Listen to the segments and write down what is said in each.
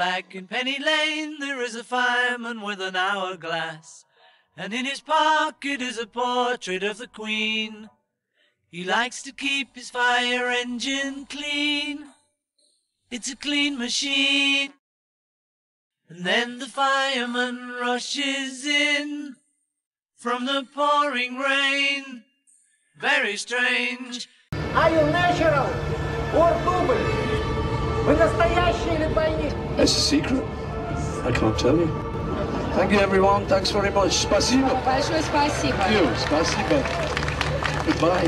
back in Penny Lane there is a fireman with an hourglass, and in his pocket is a portrait of the Queen. He likes to keep his fire engine clean. It's a clean machine. And then the fireman rushes in from the pouring rain. Very strange. Are you natural or double? It's a secret. I can't tell you. Thank you, everyone. Thanks very much. Спасибо. Большое спасибо. Thank you. Спасибо. Goodbye.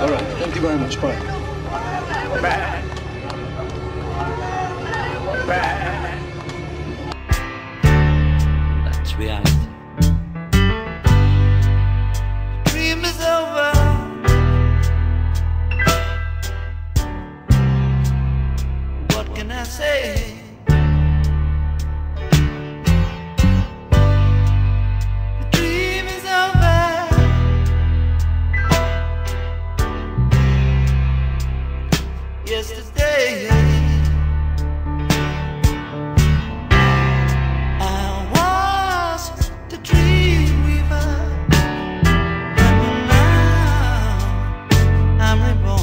All right. Thank you very much. Bye. Bye. Bye. That's reality. The dream is over. Can I say the dream is over? Yesterday I was the dreamweaver, but now I'm reborn.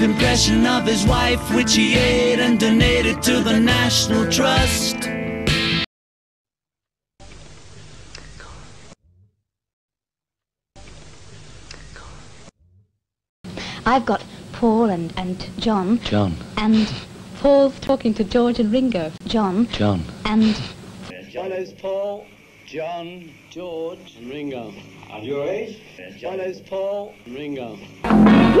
Impression of his wife, which he ate and donated to the National Trust. I've got Paul and John. John. And Paul's talking to George and Ringo. John. John. And... Follows Paul, John, George and Ringo. At your age? Follows Paul, Ringo. We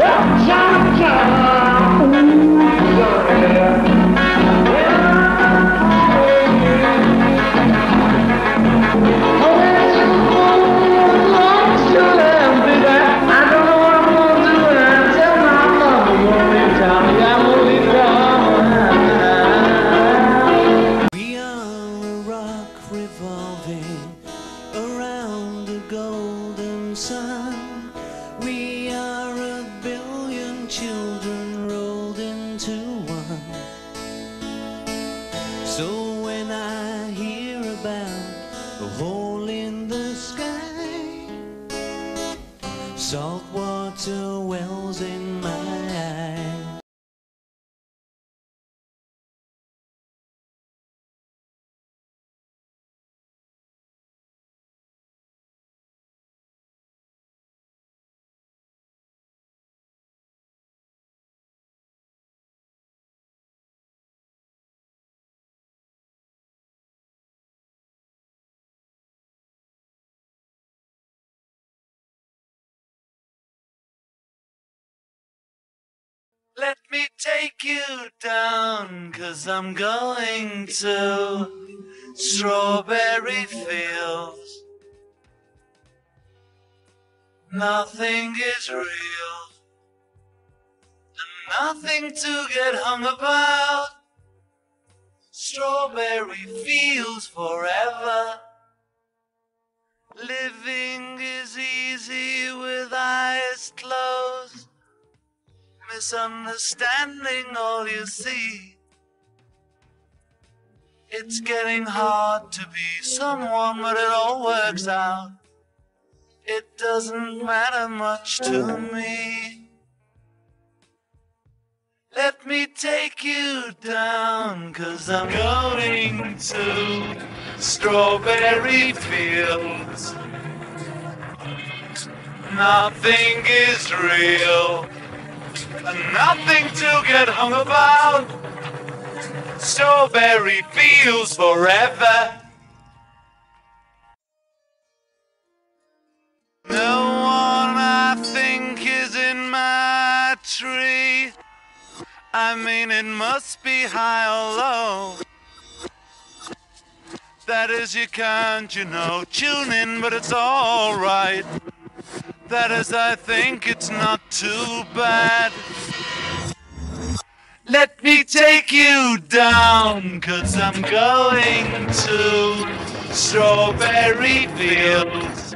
are a rock revolving around the golden sun. We are a billion children rolled into one. So when I hear about a hole in the sky, salt water wells in my eyes. Let me take you down, 'cause I'm going to Strawberry Fields. Nothing is real, and nothing to get hung about. Strawberry Fields forever. Living is easy with eyes closed. Misunderstanding all you see. It's getting hard to be someone, but it all works out. It doesn't matter much to me. Let me take you down, 'cause I'm going to Strawberry Fields. Nothing is real, and nothing to get hung about. Strawberry Fields forever. No one else. mean, it must be high or low. That is, you can't, you know, tune in, but it's all right. That is, I think it's not too bad. Let me take you down, 'cause I'm going to Strawberry Fields.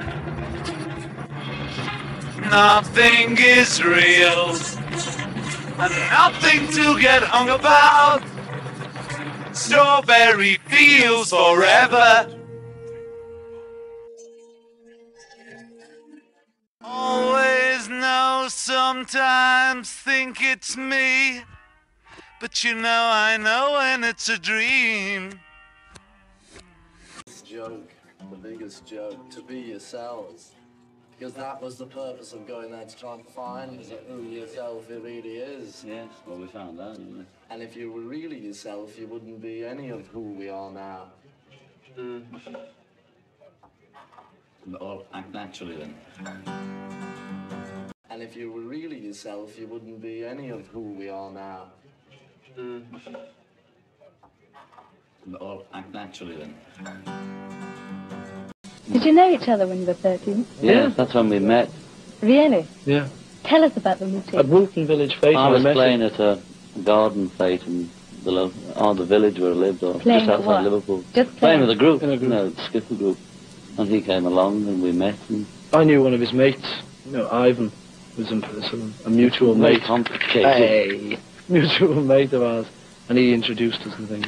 Nothing is real, and nothing to get hung about. Strawberry Fields forever. Always know, sometimes think it's me, but you know I know when it's a dream. Joke, the biggest joke, to be yourselves. Because that was the purpose of going there, to try and find who yourself really is. Yes, well, we found that, didn't we? And if you were really yourself, you wouldn't be any of who we are now. Mm. Or act naturally, then. And if you were really yourself, you wouldn't be any of who we are now. Mm. Or act naturally, then. Did you know each other when you were 13? Yeah, that's when we met. Really? Yeah. Tell us about the meeting. At Bruton Village Fete. I was playing at a garden fete in the village where I lived, or playing just outside what? Liverpool. Just playing with a group, skiffle group. And he came along and we met. And I knew one of his mates, you know, Ivan, was a mutual mate. Very complicated. Hey. Mutual mate of ours. And he introduced us and things.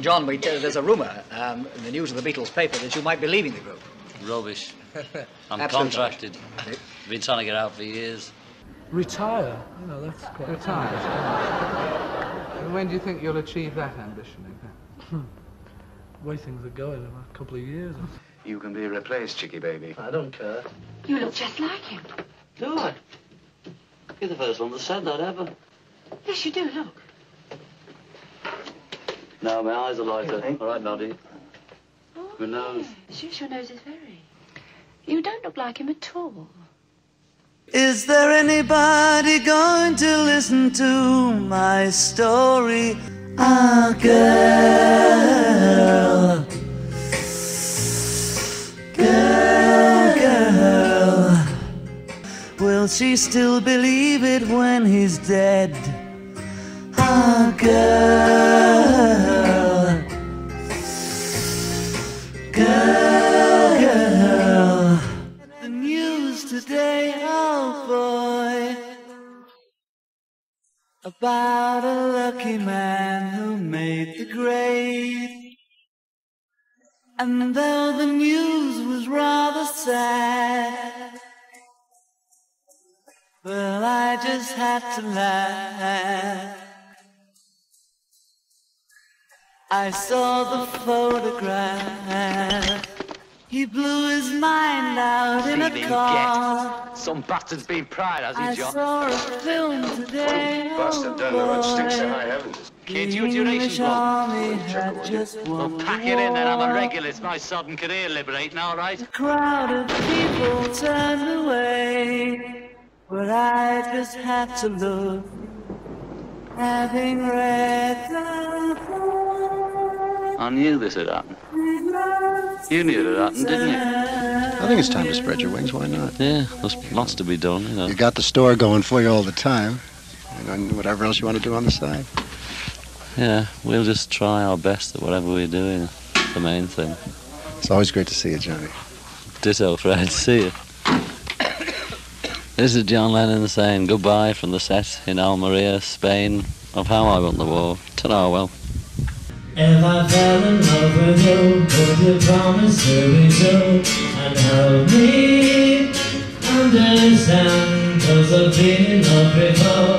John, there's a rumour in the news of the Beatles paper that you might be leaving the group. Rubbish. I'm contracted. I've been trying to get out for years. Retire? You know, that's quite... Retire. And when do you think you'll achieve that ambition? The way things are going, in a couple of years. You can be replaced, Chicky baby. I don't care. You look just like him. Do I? You're the first one that said that ever. Yes, you do, look. No, my eyes are lighter. Really? All right, Noddy. Oh, my nose. Yes. Your nose is very... You don't look like him at all. Is there anybody going to listen to my story? Ah, girl. Girl, girl. Will she still believe it when he's dead? Ah, girl. About a lucky man who made the grave. And though the news was rather sad, well, I just had to laugh. I saw the photograph. He blew his mind out in a car. Some bastard's been pried, has he, John? I saw a film today. One bastard down the road stinks in high heaven. Kid, you duration well, pack it in, then. I'm a regular. It's my sodden career liberating, all right? A crowd of people turned away, but I just had to look, having read the book. I knew this had happened. You knew it happened, didn't you? I think it's time to spread your wings, why not? Yeah, there's lots to be done, you know. You got the store going for you all the time, and whatever else you want to do on the side. Yeah, we'll just try our best at whatever we're doing, the main thing. It's always great to see you, Johnny. Ditto, Fred, see you. This is John Lennon saying goodbye from the set in Almeria, Spain, of How I Won the War. Ta-ra, well. If I fell in love with you, could you promise to be true and help me understand? 'Cause I've been in love before.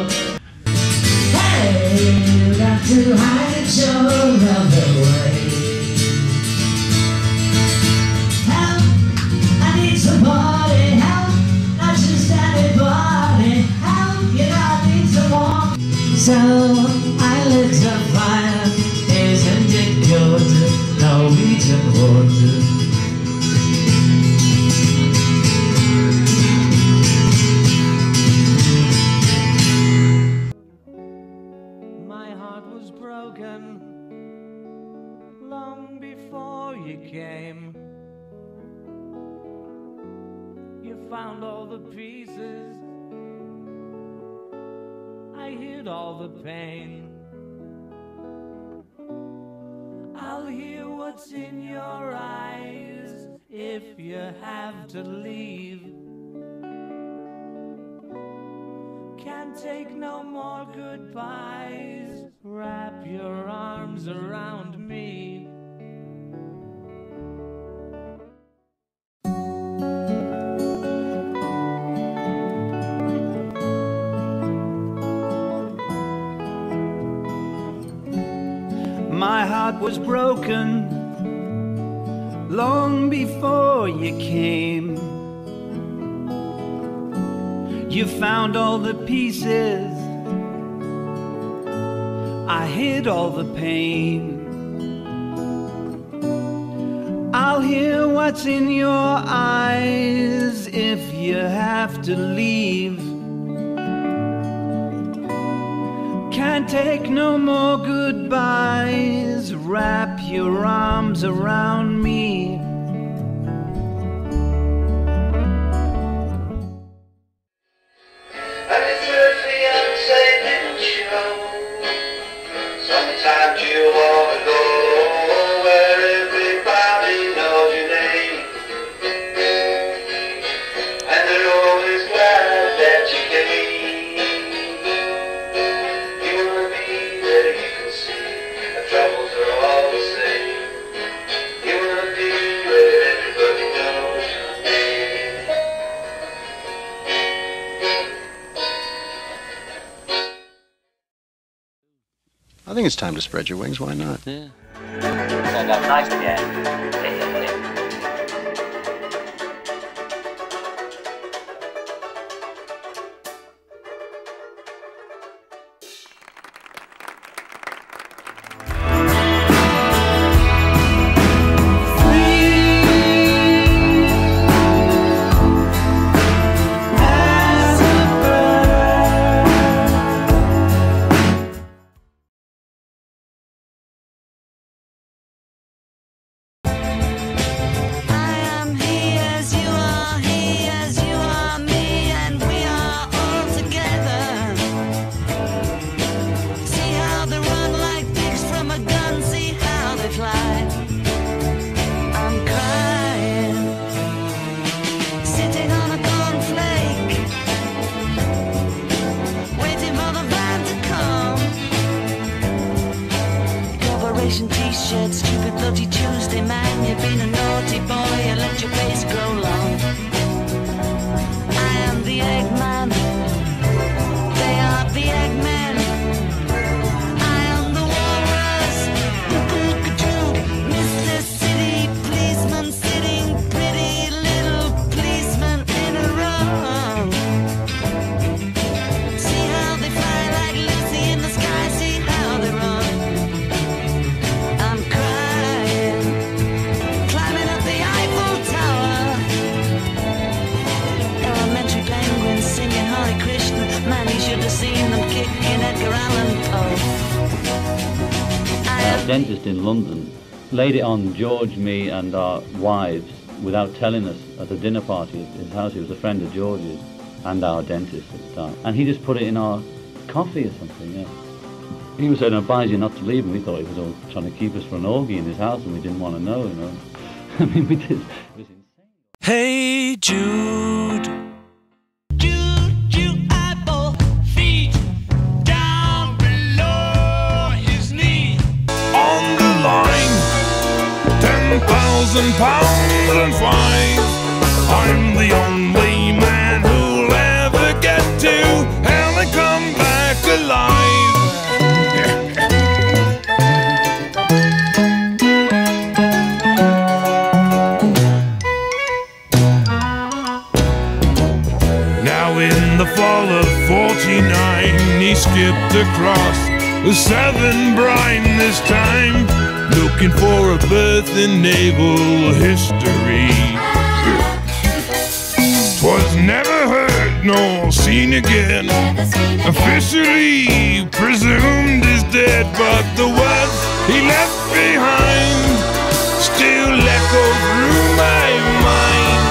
Hey, you got to hide it, your love away. Help, I need somebody. Help, not just anybody. Help, you know I need someone. So I lit a fire. Isn't it good? Now we just want to. was broken long before you came. You found all the pieces, I hid all the pain. I'll hear what's in your eyes if you have to leave. Can't take no more goodbyes, wrap your arms around me. My heart was broken long before you came. You found all the pieces, I hid all the pain. I'll hear what's in your eyes if you have to leave. Can't take no more goodbyes, wrap your arms around me. I think it's time to spread your wings, why not? Yeah. Nice again. Dentist in London laid it on George, me and our wives without telling us at a dinner party at his house. He was a friend of George's and our dentist at the time, and he just put it in our coffee or something. Yeah. He was saying, "I advise you not to leave," and we thought he was all trying to keep us for an orgy in his house, and we didn't want to know, you know. I mean, we did. It was insane. Hey Jude. £10,000 and fine. I'm the only man who'll ever get to hell and come back alive. Now in the fall of 49, he skipped across the Severn brine this time, looking for a berth in naval history. 'Twas never heard nor seen again. Officially presumed is dead, but the words he left behind still echo through my mind.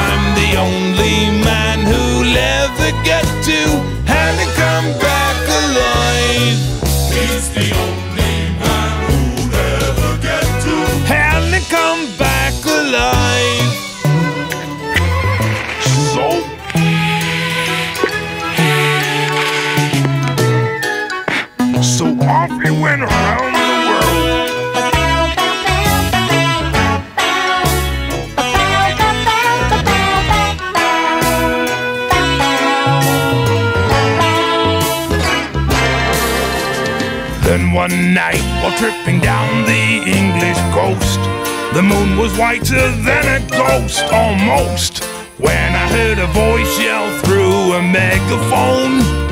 I'm the only man who'll ever get to having come back alive. He's the only man who'll ever get to having come back alive. So off he went around the world. Then one night, while tripping down the English coast, the moon was whiter than a ghost, almost, when I heard a voice yell through a megaphone.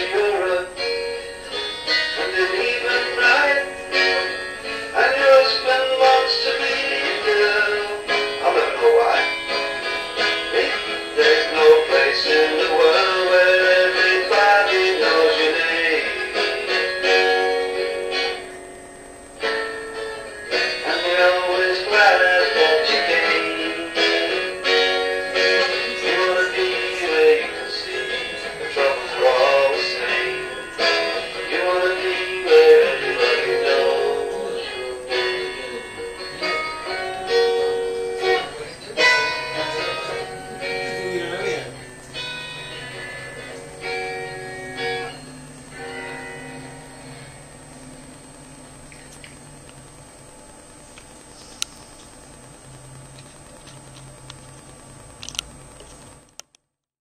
Thank you.